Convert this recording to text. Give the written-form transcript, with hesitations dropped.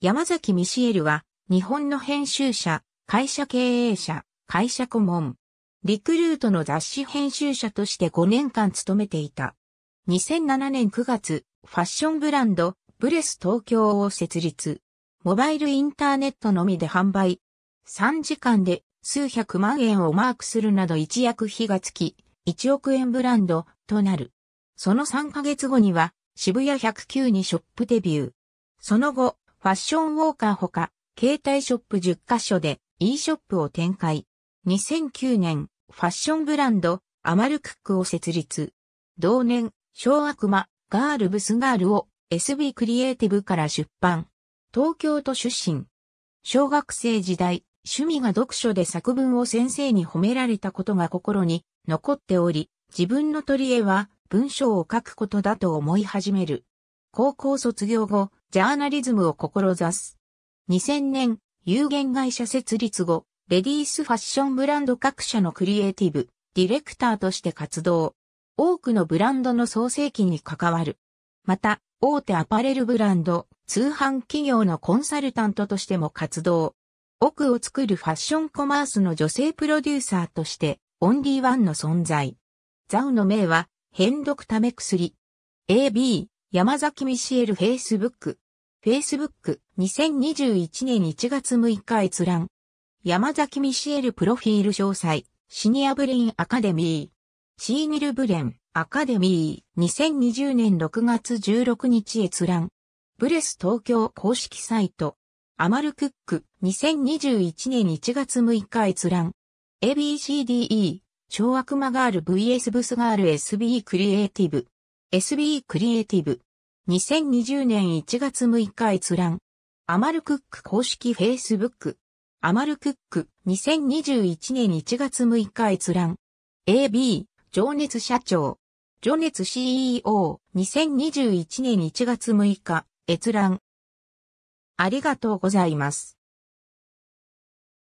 山崎ミシエルは、日本の編集者、会社経営者、会社顧問、リクルートの雑誌編集者として5年間勤めていた。2007年9月、ファッションブランド、BLESS TOKYOを設立。モバイルインターネットのみで販売。3時間で数百万円をマークするなど一躍火がつき、1億円ブランドとなる。その3ヶ月後には渋谷109にショップデビュー。その後、ファッションウォーカーほか、携帯ショップ10カ所で e ショップを展開。2009年、ファッションブランド、アマルクックを設立。同年、小悪魔、ガールブスガールを SB クリエイティブから出版。東京都出身。小学生時代、趣味が読書で作文を先生に褒められたことが心に残っており、自分の取り柄は文章を書くことだと思い始める。高校卒業後、ジャーナリズムを志す。2000年、有限会社設立後、レディースファッションブランド各社のクリエイティブ、ディレクターとして活動。多くのブランドの創成期に関わる。また、大手アパレルブランド、通販企業のコンサルタントとしても活動。億を作るファッションコマースの女性プロデューサーとして、オンリーワンの存在。ザウの銘は、変毒ため薬。AB、山崎ミシエル Facebook。2021年1月6日閲覧。山崎ミシエルプロフィール詳細。シニアブレインアカデミー。シーニルブレンアカデミー。2020年6月16日閲覧。BLESS TOKYO公式サイト。アマルクック。2021年1月6日閲覧。ABCDE。小悪魔ガール VS ブスガール SB クリエイティブ。SB クリエイティブ。2020年1月6日閲覧。アマルクック公式 Facebook。アマルクック。2021年1月6日閲覧。AB。情熱社長。情熱 CEO。2021年1月6日。閲覧。ありがとうございます。